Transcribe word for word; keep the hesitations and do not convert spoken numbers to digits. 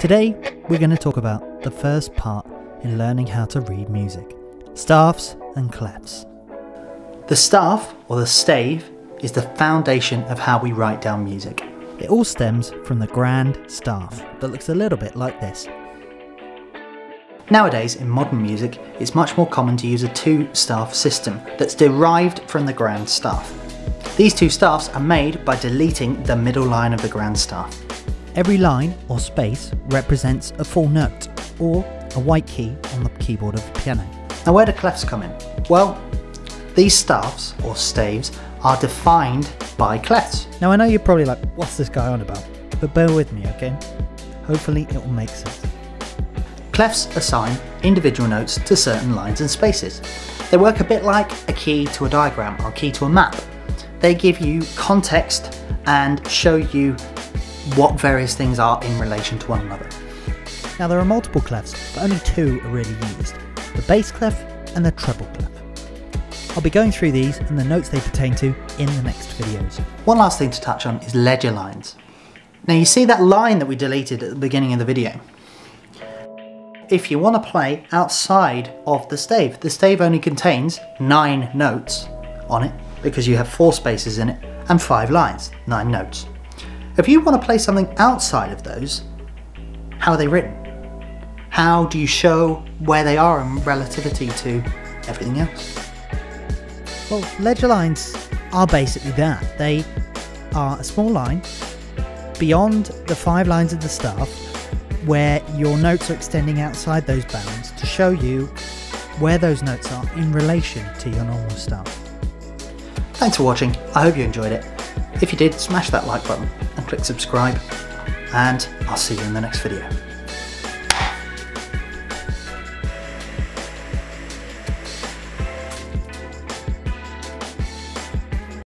Today, we're going to talk about the first part in learning how to read music, staffs and clefs. The staff, or the stave, is the foundation of how we write down music. It all stems from the grand staff that looks a little bit like this. Nowadays, in modern music, it's much more common to use a two-staff system that's derived from the grand staff. These two staffs are made by deleting the middle line of the grand staff. Every line or space represents a full note, or a white key on the keyboard of the piano. Now, where do clefs come in? Well, these staffs, or staves, are defined by clefs. Now, I know you're probably like, what's this guy on about? But bear with me, okay? Hopefully it will make sense. Clefs assign individual notes to certain lines and spaces. They work a bit like a key to a diagram or a key to a map. They give you context and show you what various things are in relation to one another. Now, there are multiple clefs, but only two are really used, the bass clef and the treble clef. I'll be going through these and the notes they pertain to in the next videos. One last thing to touch on is ledger lines. Now, you see that line that we deleted at the beginning of the video? If you want to play outside of the stave, the stave only contains nine notes on it because you have four spaces in it and five lines, nine notes. If you want to play something outside of those, how are they written? How do you show where they are in relativity to everything else? Well, ledger lines are basically that. They are a small line beyond the five lines of the staff where your notes are extending outside those bounds to show you where those notes are in relation to your normal staff. Thanks for watching. I hope you enjoyed it. If you did, smash that like button and click subscribe, and I'll see you in the next video.